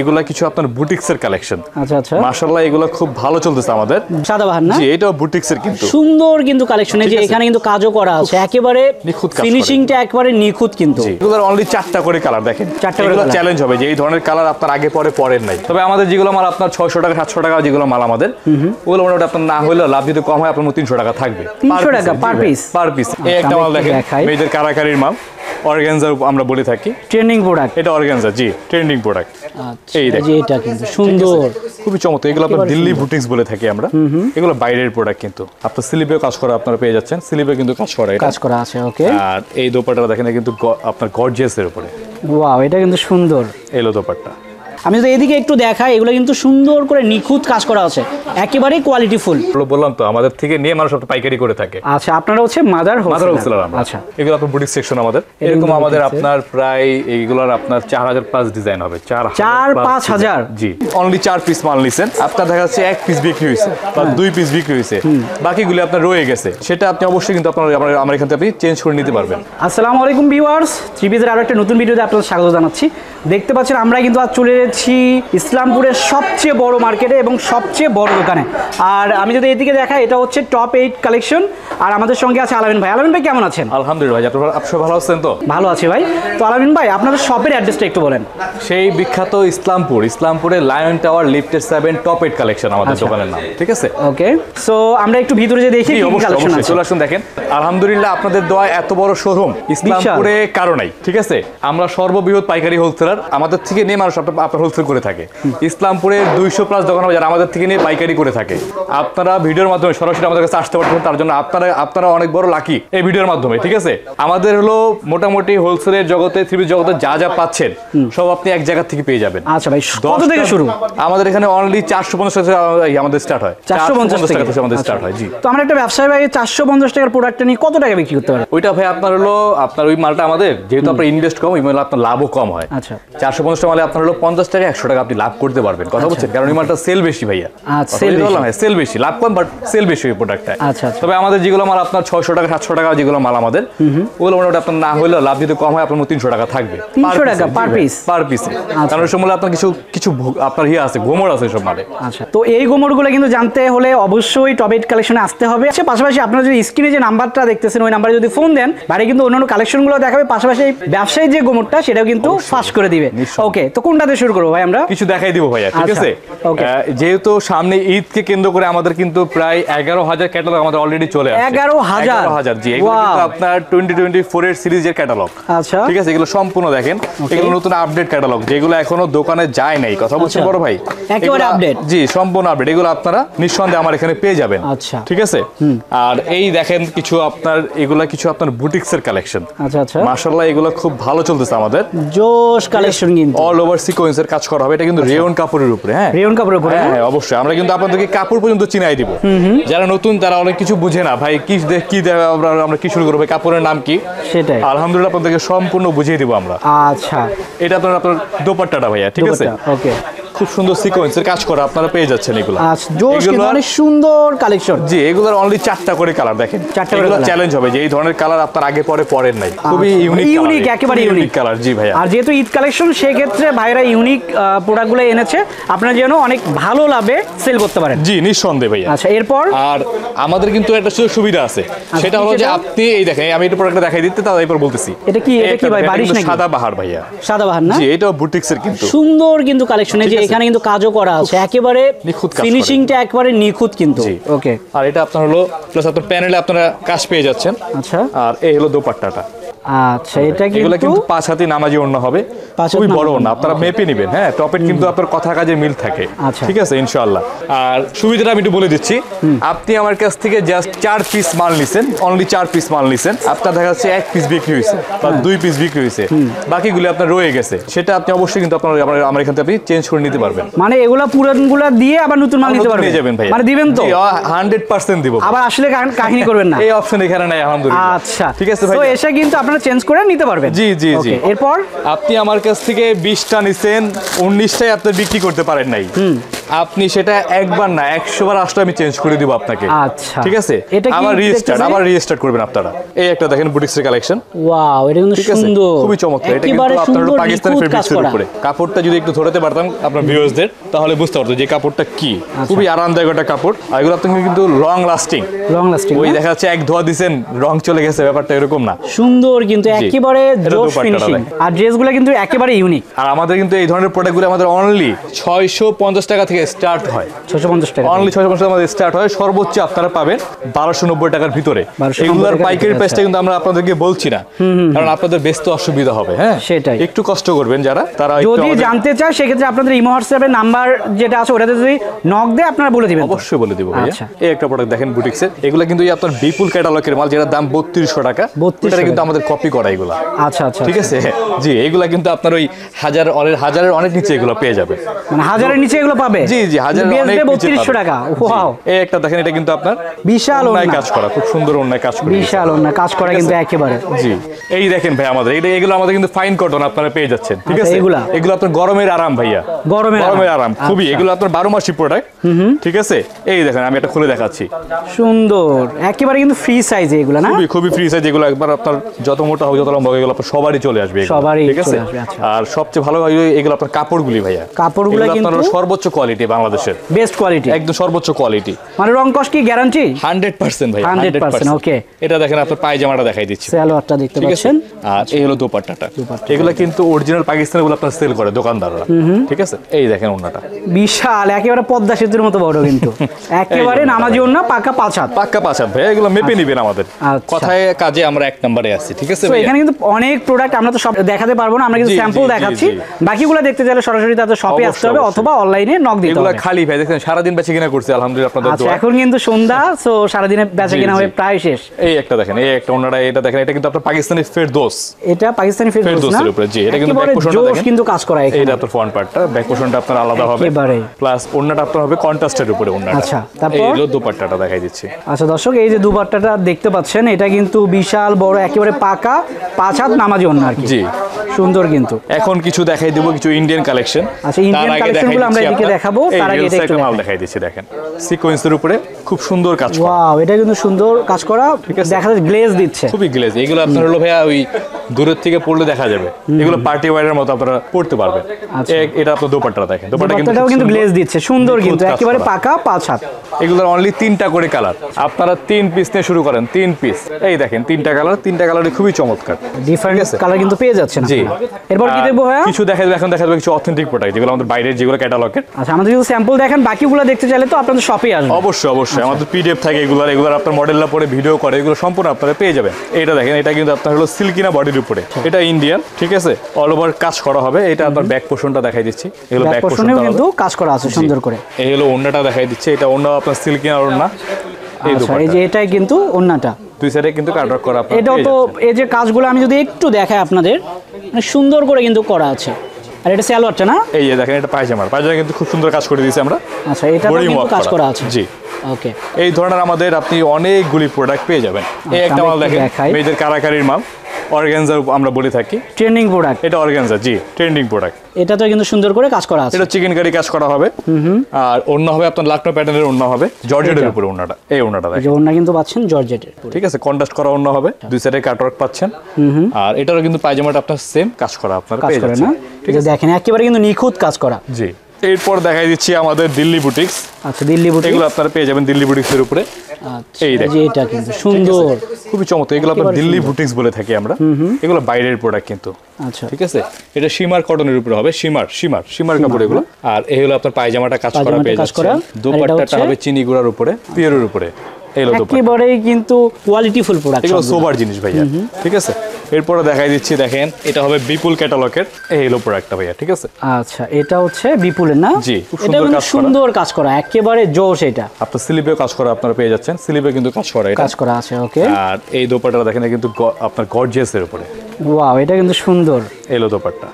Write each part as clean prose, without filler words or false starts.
এগুলা কিছু আপনার বুটিকসের কালেকশন। আচ্ছা আচ্ছা, মাশাআল্লাহ এগুলা খুব ভালো চলতেছে আমাদের। সাদাবাহার না? জি, এটাও বুটিকসের কিন্তু। সুন্দর কিন্তু কালেকশন, এই যে এখানে কিন্তু কাজও করা আছে, একেবারে ফিনিশিংটা একেবারে নিখুঁত কিন্তু। এগুলার অনলি 4টা করে কালার দেখেন। 4টা এগুলো চ্যালেঞ্জ হবে যে এই ধরনের কালার আপনার আগে পরে পরেন নাই। তবে আমাদের যেগুলো মাল আপনার 600 টাকা 700 টাকা যেগুলো মাল আমাদের, ওগুলো মোটামুটি আপনার না হলো লাভ যদি কম হয় আপনার 300 টাকা থাকবে। 300 টাকা পার পিস। Per piece. এই একটা মাল দেখেন, মেয়েদের কারাকারির মাল। অর্গানজা আমরা বলে থাকি, ট্রেন্ডিং প্রোডাক্ট এটা। অর্গানজা জি, ট্রেন্ডিং প্রোডাক্ট। আচ্ছা এই দেখেন, এটা কিন্তু সুন্দর, খুবই চমৎকার। এগুলো আপনারা দিল্লি বুটিকস বলে থাকি আমরা। এগুলো বাইরের প্রোডাক্ট কিন্তু, আপনারা স্লিভেও কাজ করা আপনারা পেয়ে যাচ্ছেন। স্লিভে কিন্তু কাজ করা, এটা কাজ করা আছে। ওকে, আর এই দোপাট্টাটা দেখেন কিন্তু আপনার গর্জিয়াস এর উপরে। ওয়াও, এটা কিন্তু সুন্দর। এই লো দোপাট্টা, আমি যদি এদিকে একটু দেখাই, এগুলো কিন্তু সুন্দর করে নিখুঁত কাজ করা আছে, একেবারে কোয়ালিটিফুল। বললাম তো আমাদের থেকে নিয়ে মানুষ সব পাইকারি করে থাকে। আচ্ছা, আপনারা হচ্ছে মাদার হোলসেলার। আচ্ছা, এগুলো আপনার বুটিক সেকশন আমাদের। এরকম আমাদের আপনার প্রায় এইগুলোর আপনার 4000 প্লাস ডিজাইন হবে। 4-5000 জি। অনলি 4 পিস মাল নিছেন, আপনার দেখা যাচ্ছে 1 পিস বিক্রি হইছে বা 2 পিস বিক্রি হইছে, বাকিগুলো আপনার রয়ে গেছে। সেটা আপনি অবশ্যই কিন্তু আপনার আমার এখান থেকে আপনি চেঞ্জ করে নিতে পারবেন। আসসালামু আলাইকুম ভিউয়ার্স, ত্রিবিজের আরেকটা নতুন ভিডিওতে আপনাদের স্বাগত জানাচ্ছি। দেখতে পাচ্ছেন আমরা কিন্তু আজ চলে এসেছি ইসলামপুরের সবচেয়ে বড় মার্কেটে এবং সবচেয়ে বড় দোকানে। আর আমি যদি এদিকে দেখাই, এটা হচ্ছে টপ 8 কালেকশন। আর আমাদের সঙ্গে আছে আলামিন ভাই। আলামিন ভাই কেমন আছেন? আলহামদুলিল্লাহ ভাই, আপনি ভালো আছেন তো? ভালো আছি ভাই। তো আলামিন ভাই, আপনাদের শপের অ্যাড্রেসটা একটু বলেন। সেই বিখ্যাত ইসলামপুর, ইসলামপুরে লায়ন টাওয়ার লিফটের 7 টপ 8 কালেকশন আমাদের দোকানের নাম। ঠিক আছে, ওকে। সো আমরা একটু ভিতরে যে দেখি কি কালেকশন আছে, চলে আসুন দেখেন। আলহামদুলিল্লাহ আপনাদের দোয়া এত বড় শোরুম ইসলামপুরে কারো নাই। ঠিক আছে, আমরা সর্ববৃহৎ পাইকারি হোলসেলার। আমাদের থেকে নিয়ে মানুষ আপনার হোলসেল করে থাকে। ইসলামপুরে 200 প্লাস দোকান হবে যারা আমাদের থেকে নিয়ে পাইকারি করে থাকে। আপনারা ভিডিওর মাধ্যমে সরাসরি আমাদের কাছে আসতে পারবেন, তার জন্য আপনারা অনেক বড় লাকি এই ভিডিওর মাধ্যমে। ঠিক আছে, আমাদের হলো মোটামুটি হোলসেলের জগতে, ত্রিভুজ জগতে যা যা পাচ্ছেন সব আপনি এক জায়গা থেকে পেয়ে যাবেন। আচ্ছা ভাই, কত থেকে শুরু? আমাদের এখানে অনলি 450 টাকা আমাদের স্টার্ট হয়। 450 টাকা থেকে আমাদের স্টার্ট হয়। জি, তো আমরা একটা ব্যবসায়ী ভাই 450 টাকার প্রোডাক্ট নিয়ে কত টাকা বিক্রি করতে পারে? ওইটা ভাই আপনার হলো আপনার ওই মালটা আমাদের যেহেতু আপনার ইনভেস্ট কম, ওই মাল আপনার লাভও কম হয়। আচ্ছা, 450 টাকা মালে আপনার হলো 50 টাকা 100 টাকা আপনি লাভ করতে পারবেন। কথা বলছেন, কারণ এই মালটা সেল বেশি ভাইয়া। আচ্ছা, সেল বললাম সেল বেশি, লাভ কম, বাট সেল বেশি ওই প্রোডাক্টটা। আচ্ছা, তবে আমাদের যেগুলো মাল আপনার 600 টাকা 700 টাকা যেগুলো মাল আমাদের, ওগুলো মোটামুটি আপনার না হলো লাভ যদি কম হয় আপনার 300 টাকা থাকবে। 300 টাকা পার পিস। পার পিস, কারণ সম্বল আপনার কিছু কিছু আপনার ইয়া আছে, গোমর আছে সব মালে। আচ্ছা, তো এই গোমরগুলো কিন্তু জানতে হলে অবশ্যই টপ 8 কালেকশনে আসতে হবে। পাশাপাশি আপনারা যদি স্ক্রিনে যে নাম্বারটা দেখতেছেন ওই নাম্বারে যদি ফোন দেন, বাইরে কিন্তু অন্যান্য কালেকশনগুলো দেখাবে, পাশাপাশি ব্যবসায়ী যে গোমরটা সেটাও কিন্তু ফাঁস করে দিবে। ওকে, তো কোনটাতে শুরু করব ভাই? আমরা কিছু দেখাই দিব ভাইয়া। ঠিক আছে, যেহেতু সামনে ঈদকে কেন্দ্র করে আমাদের কিন্তু প্রায় 11000 ক্যাটালগ আমাদের অলরেডি চলে আসছে। 11000 জি, এগুলো কিন্তু আপনার 2024 এর সিরিজের ক্যাটালগ। আচ্ছা, ঠিক আছে, এগুলো সম্পূর্ণ দেখেন। এগুলো নতুন আপডেট ক্যাটালগ, যেগুলো এখনো দোকানে যায় নাই। কথা বলছেন বড় ভাই, একেবারে আপডেট। জি, সম্পূর্ণ আপডেট, এগুলো আপনারা নিঃসন্দেহে আমার এখানে পেয়ে যাবেন। আচ্ছা, ঠিক আছে। আর এই দেখেন কিছু আপনার এগুলা কিছু আপনার বুটিকসের কালেকশন। আচ্ছা আচ্ছা, মাশাআল্লাহ এগুলো খুব ভালো চলতেছে আমাদের, জোশ কালেকশন কিন্তু। অল ওভার সিকোয়েন্সের কাজ করা হবে, এটা কিন্তু রেয়ন কাপড়ের উপরে। হ্যাঁ, রেয়ন কাপড়ের উপরে। হ্যাঁ, অবশ্যই আমরা কিন্তু আপনাদেরকে কাপড় পর্যন্ত চিনাই দিব। যারা নতুন তারা অনেক কিছু বুঝে না ভাই, কি কি আমরা কি শুরু করব, কাপড়ের নাম কি, সেটাই আলহামদুলিল্লাহ আপনাদেরকে সম্পূর্ণ বুঝিয়ে দিব আমরা। আচ্ছা, এটা আপনারা আপনার দোপাট্টাটা ভাইয়া। ঠিক আছে, ওকে, খুব সুন্দর সিকোয়েন্সের কাজ করা আপনারা পেয়ে যাচ্ছেন। এগুলো জোশ কিন্তু, অনেক সুন্দর কালেকশন। জি, এগুলোর অনলি 4টা করে কালার দেখেন। 4টা করে চ্যালেঞ্জ হবে যে এই ধরনের কালার আপনার আগে পরে পরেন নাই। খুবই ইউনিক, ইউনিক, একেবারে ইউনিক কালার। জি ভাইয়া, আর যেহেতু ঈদ কালেকশন, সেই ক্ষেত্রে ভাইরা ইউনিক প্রোডাক্টগুলো এনেছে, আপনারা যেন অনেক ভালো লাভে সেল করতে পারেন। জি, নিঃসন্দেহে ভাইয়া। আচ্ছা, এরপর আর আমাদের কিন্তু একটা সুবিধা আছে, সেটা হলো যে আপনি এই দেখেন, আমি এটা প্রোডাক্টটা দেখাই দিতে তার এরপর বলতেছি। এটা কি, এটা কি ভাই? বারিশ নাকি? সাদাবাহার ভাইয়া। সাদাবাহার না? জি, এটাও বুটিকসের কিন্তু। সুন্দর কিন্তু কালেকশন, এই যে এখানে কিন্তু কাজও করা আছে, একেবারে ফিনিশিংটা একেবারে নিখুঁত কিন্তু। ওকে, আর এটা আপনার হলো প্লাস আপনার প্যানেলে আপনারা কাজ পেয়ে যাচ্ছেন। আচ্ছা, আর এই হলো দোপাট্টাটা। আচ্ছা, এটা কি এগুলা কিন্তু 5 হাতি নামাজি ওড়না হবে, খুবই বড় ওড়না, আপনারা মেপে নেবেন। হ্যাঁ, টপ 8 কিন্তু আপনার কথা কাজে মিল থাকে। ঠিক আছে, ইনশাআল্লাহ। আর সুবিধাটা আমি একটু বলে দিচ্ছি, আপনি আমার কাছ থেকে জাস্ট 4 পিস মাল নিছেন, অনলি 4 পিস মাল নিছেন, আপনার দেখা যাচ্ছে 1 পিস বিক্রি হইছে বা 2 পিস বিক্রি হইছে, বাকিগুলো আপনার রয়ে গেছে। সেটা আপনি অবশ্যই কিন্তু আপনার আমার এখান থেকে আপনি চেঞ্জ করে নিতে পারবেন। মানে এগুলা পুরানগুলা দিয়ে আবার নতুন মাল নিতে পারবেন, মানে দিবেন তো 100% দিব, আবার আসলে কাহিনী করবেন না, এই অপশন এখানে নাই আলহামদুলিল্লাহ। আচ্ছা, ঠিক আছে ভাই, তো এসে কিন্তু চেঞ্জ করে নিতে পারবেন। জি জি জি। এরপর আপনি আমার কাছ থেকে 20টা নিছেন, 19টাই আপনি বিক্রি করতে পারেন নাই, আপনি সেটা একবার না 100 বার আসলে আমি চেঞ্জ করে দিব আপনাকে। আচ্ছা ঠিক আছে, আবার রিস্টার্ট করবেন আপনারা। এই একটা দেখেন বুটিক্সের কালেকশন, ওয়াও এটা কিন্তু সুন্দর, খুবই চমৎকার। এটা কিন্তু আপনারা পাকিস্তানি ফেব্রিক্সের উপরে। কাপড়টা যদি একটু ধরতে পারতাম আপনার ভিউয়ারদের তাহলে বুঝতে পারতো যে কাপড়টা কি, খুবই আরামদায়ক একটা কাপড়। আর এগুলো আপনি কিন্তু লং লাস্টিং ওই দেখা যাচ্ছে এক ধোয়া দিবেন রং চলে গেছে, ব্যাপারটা এরকম না, সুন্দর কিন্তু একেবারে জোশ ফিনিশিং। আর ড্রেসগুলো কিন্তু একেবারে ইউনিক। আর আমাদের কিন্তু এই ধরনের প্রোডাক্টগুলো আমাদের অনলি 650 টাকা থেকে স্টার্ট হয়, 650 টাকা অনলি 650 টাকা থেকে স্টার্ট হয়। সর্বোচ্চ আপনারা পাবেন 1290 টাকার ভিতরে। এগুলোর পাইকারি প্রাইসটা কিন্তু আমরা আপনাদেরকে বলছি না, কারণ আপনাদের ব্যস্ত অসুবিধা হবে। হ্যাঁ সেটাই, একটু কষ্ট করবেন যারা তারা। যদি জানতে চায় সেক্ষেত্রে আপনাদের ইমো হোয়াটসঅ্যাপের নাম্বার যেটা আছে ওটাতে যদি নক দেয় আপনারা বলে দিবেন, অবশ্যই বলে দিব। আচ্ছা এই একটা প্রোডাক্ট দেখেন বুটিক্সের, এগুলো কিন্তু এই আপনার বিপুল ক্যাটালগের মাল, যেটা দাম 3200 টাকা, এটা কিন্তু আমাদের কপি করা এগুলো। আচ্ছা আচ্ছা ঠিক আছে জি, এগুলো কিন্তু আপনার ওই হাজারের অনেক নিচে এগুলো পেয়ে যাবে, মানে হাজারের নিচে এগুলো পাবে। জি জি হাজারের অনেক নিচে 3200 টাকা। ওয়াও এই একটা দেখেন, এটা কিন্তু আপনার বিশাল ওনায় কাজ করা, খুব সুন্দর ওনায় কাজ করা, বিশাল ওনায় কাজ করা কিন্তু একেবারে। জি এই দেখেন ভাই আমাদের এটা, এগুলো আমাদের কিন্তু ফাইন কটন আপনারা পেয়ে যাচ্ছেন। ঠিক আছে এগুলো আপনার গরমের আরাম ভাইয়া, গরমের আরাম খুবই। এগুলো আপনার 12 মাসি প্রোডাক্ট। ঠিক আছে এই দেখেন আমি এটা খুলে দেখাচ্ছি, সুন্দর একেবারে কিন্তু ফ্রি সাইজ এগুলো না, খুবই ফ্রি সাইজ এগুলো। একবার আপনার যত মোটা হোক যত লম্বা হোক এগুলো আপনার সবারই চলে আসবে। ঠিক আছে আর সবচেয়ে ভালো এগুলো আপনার কাপড়গুলি ভাইয়া, কাপড়গুলো কিন্তু সর্বোচ্চ কোয়ালিটি, বাংলাদেশের বেস্ট কোয়ালিটি, একদম সর্বোচ্চ কোয়ালিটি। মানে রং কস কি গ্যারান্টি 100% ভাই, 100%। ওকে এটা দেখেন আপনার পায়জামাটা দেখাই দিচ্ছি, সালোয়ারটা দেখতে পাচ্ছেন, আর এই হলো দোপাট্টাটা। এগুলো কিন্তু অরিজিনাল পাকিস্তানি গুলো আপনারা সেল করে দোকানদাররা। ঠিক আছে এই দেখেন ওন্নাটা বিশাল, একেবারে পদ্মা সেতুর মতো বড়, কিন্তু একেবারে নামাজি ওন্না, পাকা পাঁচাত, পাকা পাঁচাত ভাই। এগুলো মেপে নেবেন আমাদের, কথায় কাজে আমরা এক নম্বরে আছি। ঠিক আছে তো এখানে কিন্তু অনেক প্রোডাক্ট আমরা তো সব দেখাতে পারবো না, আমরা কিন্তু স্যাম্পল দেখাচ্ছি। বাকিগুলো দেখতে চাইলে সরাসরি তাদের শপে আসতে হবে অথবা অনলাইনে নক দিতে হবে। এগুলো খালি ভাই দেখেন সারা দিন বেচে কিনা করছে আলহামদুলিল্লাহ আপনাদের দোয়া। আচ্ছা এখন কিন্তু সন্ধ্যা, সো সারা দিনে বেচে কিনা হয়ে প্রায় শেষ। এই একটা দেখেন, এই একটা ওন্নাটা, এটা দেখেন এটা কিন্তু আপনার পাকিস্তানি ফেরদৌস, এটা পাকিস্তানি ফেরদৌস না, এটা কিন্তু ব্যাক পোরশনটা দেখেন কিন্তু কাজ করা, এটা আপনার ফ্রন্ট পার্টটা, ব্যাক পোরশনটা আপনার আলাদা হবে এবারে, প্লাস ওন্নাটা আপনার হবে কন্ট্রাস্টের উপরে ওন্নাটা। আচ্ছা তারপর এই যে দোপাট্টাটা দেখাই দিচ্ছি। আচ্ছা দর্শক এই যে দোপাট্টাটা দেখতে পাচ্ছেন, এটা কিন্তু বিশাল বড়, একেবারে পাকা পাঁচ হাত নামাজি ওন্না আর কি। জি সুন্দর কিন্তু। এখন কিছু দেখাই দেব, কিছু ইন্ডিয়ান কালেকশন। আচ্ছা ইন্ডিয়ান কালেকশনগুলো আমরা এদিকে দেখাবো, তার আগে এটা একটু মাল দেখাই দিচ্ছি। দেখেন সিকোয়েন্সের উপরে খুব সুন্দর কাজ করা, ওয়াও এটা কিন্তু সুন্দর কাজ করা, দেখা যাচ্ছে গ্লেজ দিচ্ছে, খুবই গ্লেজ। এগুলো আপনার হলো ভাইয়া ওই দূরের থেকে পড়লে দেখা যাবে, এগুলো পার্টি ওয়্যারের মতো আপনারা পড়তে পারবেন। এটা আপনার দোপাট্টাটা দেখেন, দোপাট্টাটাও কিন্তু গ্লেজ দিচ্ছে, সুন্দর কিন্তু একেবারে পাকা পাঁচ হাত। এগুলোর অনলি 3টা করে কালার, আপনারা 3 পিস নিয়ে শুরু করেন, 3 পিস। এই দেখেন 3টা কালার, 3টা কালারে খুবই চমৎকার, ডিফারেন্ট কালার কিন্তু পেয়ে যাচ্ছেন। জি এরপর কি দেখব ভাইয়া, কিছু দেখাবো, এখন দেখাবো কিছু অথেন্টিক প্রোডাক্ট যেগুলো আমাদের বাইরের, যেগুলো ক্যাটালগের। আচ্ছা আমাদের কিছু স্যাম্পল দেখেন, বাকিগুলো দেখতে চাইলে তো আপনাদের শপে আসবে। অবশ্যই অবশ্যই আমাদের পিডিএফ থাকে এগুলোর, এগুলোর আপনার মডেলরা পরে ভিডিও করে, এগুলো সম্পূর্ণ আপনারা পেয়ে যাবেন। এটা দেখেন এটা কিন্তু আপনার হলো সিল্কিনা বডির উপরে, এটা ইন্ডিয়ান। ঠিক আছে অল ওভার কাজ করা হবে। এটা আপনার ব্যাক পোরশনটা দেখাই দিচ্ছি, এগুলো ব্যাক পোরশনেও কিন্তু কাজ করা আছে সুন্দর করে। এই হলো ওন্নাটা দেখাই দিচ্ছি, এটা ওন্না আপনার সিল্কিনা ওন্না। আচ্ছা এই যে এটাই কিন্তু ওন্নাটা, দুই সাইডে কিন্তু কাটওয়ার্ক করা আপনারা। এটা তো এই যে কাজগুলো আমি যদি একটু দেখাই আপনাদের, মানে সুন্দর করে কিন্তু করা আছে। আর এটা সালোয়ারটা না, এই যে দেখেন এটা পায়জামা, পায়জামা কিন্তু খুব সুন্দর কাজ করে দিয়েছি আমরা। আচ্ছা এটা কিন্তু কাজ করা আছে। জি ওকে এই ধরনের আমাদের আপনি অনেকগুলি প্রোডাক্ট পেয়ে যাবেন। এই একটা মাল দেখেন, মেয়েদের কারাকারির মাল, অর্গানজা আমরা বলে থাকি, ট্রেন্ডিং প্রোডাক্ট। এটা অর্গানজা, জি ট্রেন্ডিং প্রোডাক্ট। এটা তো কিন্তু সুন্দর করে কাজ করা আছে, এটা চিকেন কারি কাজ করা হবে। আর ওন্না হবে আপনার লাকনো প্যাটার্নের ওন্না হবে, জর্জেটের উপরে ওন্নাটা। এই ওন্নাটা দেখেন, ওন্না কিন্তু পাচ্ছেন জর্জেটের। ঠিক আছে কন্ট্রাস্ট করা ওন্না হবে, দুই সাইডে কাটওয়ার্ক পাচ্ছেন। আর এটারও কিন্তু পায়জামাটা আপনার সেম কাজ করা আপনারা পেয়ে যাচ্ছেন। ঠিক আছে দেখেন একেবারে কিন্তু নিখুঁত কাজ করা। জি এরপর দেখাই দিচ্ছি আমাদের দিল্লি বুটিক্স। আচ্ছা দিল্লি বুটিক্স, এগুলো আপনারা পেয়ে যাবেন দিল্লি বুটিক্সের উপরে। আচ্ছা এই দেখেন এটা কিন্তু সুন্দর, খুবই চমৎকার। এগুলো আপনারা দিল্লি বুটিক্স বলে থাকি আমরা, এগুলো বাইরের প্রোডাক্ট কিন্তু। আচ্ছা ঠিক আছে এটা শিমার কটনের উপরে হবে, শিমার কাপড় এগুলো। আর এই হলো আপনার পায়জামাটা কাজ করা পেয়ে যাচ্ছেন, দোপাট্টাটা হবে চিনি গুঁড়ার উপরে, পিওরের উপরে। এগুলো একেবারে কিন্তু কোয়ালিটিফুল প্রোডাক্ট, এগুলো সোবার জিনিস ভাইয়া। ঠিক আছে এরপরে দেখাই দিচ্ছি দেখেন, এটা হবে বিপুল ক্যাটালগের। এই হলো প্রোডাক্টটা ভাইয়া। ঠিক আছে আচ্ছা এটা হচ্ছে বিপুলের না। জি এটা কিন্তু সুন্দর কাজ করা, একেবারে জোশ। এটা আপনার স্লিভেও কাজ করা আপনারা পেয়ে যাচ্ছেন, স্লিভে কিন্তু কাজ করা, এটা কাজ করা আছে। ওকে আর এই দোপাট্টাটা দেখেন কিন্তু আপনার গর্জিয়াস এর উপরে, ওয়াও এটা কিন্তু সুন্দর। এই হলো দোপাট্টা।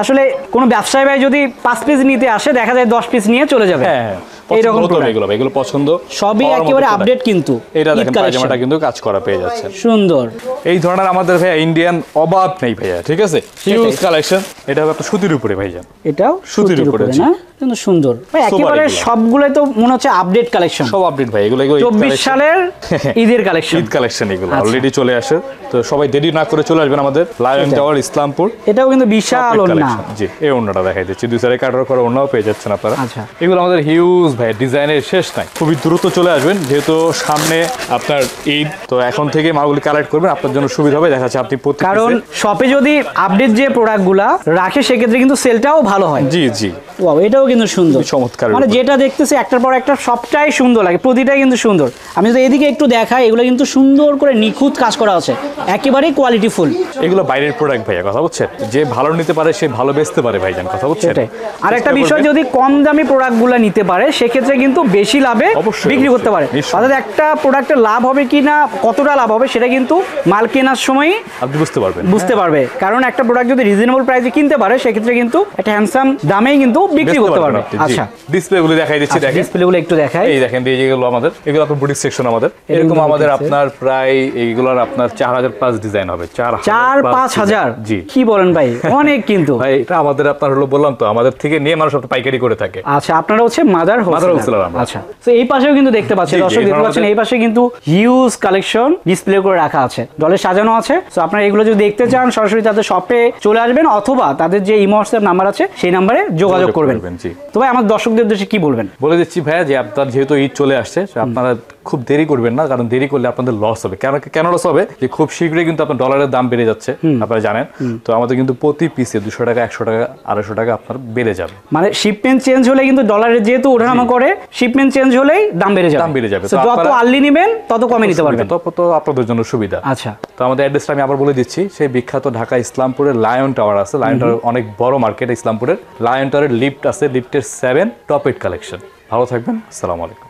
আসলে কোন ব্যবসায়ী ভাই যদি 5 পিস নিতে আসে, দেখা যায় 10 পিস নিয়ে চলে যাবে। হ্যাঁ এইরকম এগুলো, এগুলো পছন্দ সবই একেবারে আপডেট কিন্তু। এটা দেখেন পায়জামাটা কিন্তু কাজ করা পেয়ে যাচ্ছে, সুন্দর। এই ধরনের আমাদের ভাই ইন্ডিয়ান অভাব নেই ভাইয়া। ঠিক আছে হিউজ কালেকশন। এটা হবে আপনার সুতির উপরে ভাইজান, এটাও সুতির উপরে না। কিন্তু সুন্দর ভাই একেবারে সবগুলাই তো মনে হচ্ছে আপডেট কালেকশন সব আপডেট ভাই এগুলো 24 সালের ঈদের কালেকশন ঈদ কালেকশন এগুলো অলরেডি চলে আসে তো সবাই দেরি না করে চলে আসবেন আমাদের লায়ন টাওয়ার ইসলামপুর এটাও কিন্তু বিশাল ওন্না জি এই ওন্নাটা দেখাই দিচ্ছি দুই সাইডে কাটর করে ওন্নাও পেয়ে যাচ্ছেন আপনারা আচ্ছা এগুলো আমাদের হিউজ ভাই ডিজাইনের শেষ নাই খুবই দ্রুত চলে আসবেন যেহেতু সামনে আপনার ঈদ তো এখন থেকে মালগুলো কালেক্ট করবেন আপনার জন্য সুবিধা হবে দেখাচ্ছি আপনি কারণ শপে যদি আপডেট যে প্রোডাক্টগুলা রাখে সেই ক্ষেত্রে কিন্তু সেলটাও ভালো হয় জি জি ওয়াও এটাও কিন্তু সুন্দর চমৎকার মানে যেটা দেখতেছি একটার পর একটা সবটাই সুন্দর লাগে প্রতিটাই কিন্তু সুন্দর আমি যদি এদিকে একটু দেখাই এগুলো কিন্তু সুন্দর করে নিখুঁত কাজ করা আছে একেবারে কোয়ালিটিফুল এগুলো বাইরের প্রোডাক্ট ভাইয়া কথা বুঝছেন যে ভালো নিতে পারে সে ভালো বেচতে পারে ভাইজান কথা বুঝছেন আর একটা বিষয় যদি কম দামি প্রোডাক্টগুলো নিতে পারে সেই ক্ষেত্রে কিন্তু বেশি লাভে বিক্রি করতে পারে অর্থাৎ একটা প্রোডাক্টের লাভ হবে কিনা কতটা লাভ হবে সেটা কিন্তু মাল কেনার সময় আপনি বুঝতে পারবে কারণ একটা প্রোডাক্ট যদি রিজনেবল প্রাইসে কিনতে পারে সেই ক্ষেত্রে কিন্তু একটা হ্যান্ডসাম দামেই কিন্তু বিক্রি করতে পারবে আচ্ছা ডিসপ্লেগুলো দেখাই দিচ্ছি দেখেন ডিসপ্লেগুলো একটু দেখাই এই দেখেন এই যেগুলো আমাদের এগুলো আপনার বুটিক সেকশন আমাদের এরকম আমাদের আপনার প্রায় এইগুলোর আপনার 4000 প্লাস ডিজাইন হবে 4-5000 জি কি বলেন ভাই অনেক কিন্তু ভাই এটা আমাদের আপনার হলো বললাম তো আমাদের থেকে নিয়ে মানুষ সব পাইকারি করে থাকে আচ্ছা আপনারা হচ্ছে মাদার হোলসেলার আচ্ছা তো এই পাশেও কিন্তু দেখতে পাচ্ছেন দর্শক দেখতে পাচ্ছেন এই পাশে কিন্তু হিউজ কালেকশন ডিসপ্লে করে রাখা আছে ডলে সাজানো আছে সো আপনারা এগুলো যদি দেখতে চান সরাসরি তাদের শপে চলে আসবেন অথবা তাদের যে ইমো WhatsApp নাম্বার আছে সেই নম্বরে যোগাযোগ করবেন জি তো ভাই আমার দর্শকদের উদ্দেশ্যে কি বলবেন বলে দিচ্ছি ভাইয়া যে আপনারা যেহেতু ঈদ চলে আসছে আপনারা খুব দেরি করবেন না কারণ দেরি করলে আপনাদের লস হবে কেন লস হবে যে খুব শীঘ্রই কিন্তু আপনার ডলারের দাম বেড়ে যাচ্ছে আপনারা জানেন তো আমাদের কিন্তু প্রতি পিসে 200 টাকা 100 টাকা 250 টাকা আপনার বেড়ে যাবে মানে শিপমেন্ট চেঞ্জ হলে কিন্তু ডলারের যেহেতু ওঠানামা করে শিপমেন্ট চেঞ্জ হলেই দাম বেড়ে যাবে তো যত আর্লি নেবেন তত কমে নিতে পারবেন তত আপনাদের জন্য সুবিধা আচ্ছা তো আমাদের অ্যাড্রেসটা আমি আবার বলে দিচ্ছি সেই বিখ্যাত ঢাকা ইসলামপুরের লায়ন টাওয়ার আছে লায়ন টাওয়ার অনেক বড় মার্কেট ইসলামপুরের লায়ন টাওয়ারের লিফট আছে লিফটের 7 টপ 8 কালেকশন ভালো থাকবেন আসসালামু আলাইকুম